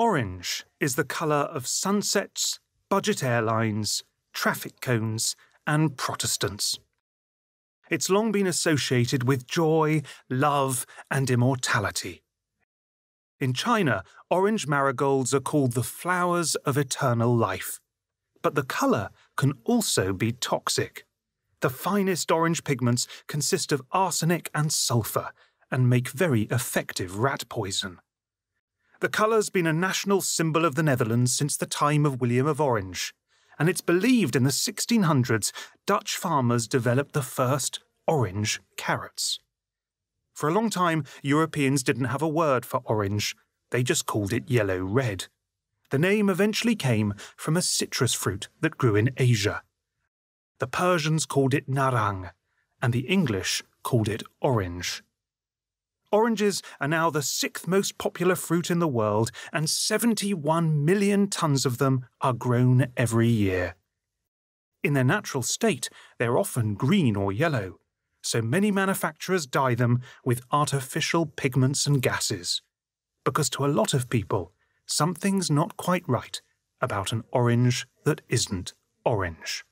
Orange is the colour of sunsets, budget airlines, traffic cones, and Protestants. It's long been associated with joy, love, and immortality. In China, orange marigolds are called the flowers of eternal life. But the colour can also be toxic. The finest orange pigments consist of arsenic and sulphur and make very effective rat poison. The colour's been a national symbol of the Netherlands since the time of William of Orange, and it's believed in the 1600s Dutch farmers developed the first orange carrots. For a long time, Europeans didn't have a word for orange. They just called it yellow-red. The name eventually came from a citrus fruit that grew in Asia. The Persians called it narang, and the English called it orange. Oranges are now the 6th most popular fruit in the world, and 71 million tons of them are grown every year. In their natural state, they're often green or yellow, so many manufacturers dye them with artificial pigments and gases. Because to a lot of people, something's not quite right about an orange that isn't orange.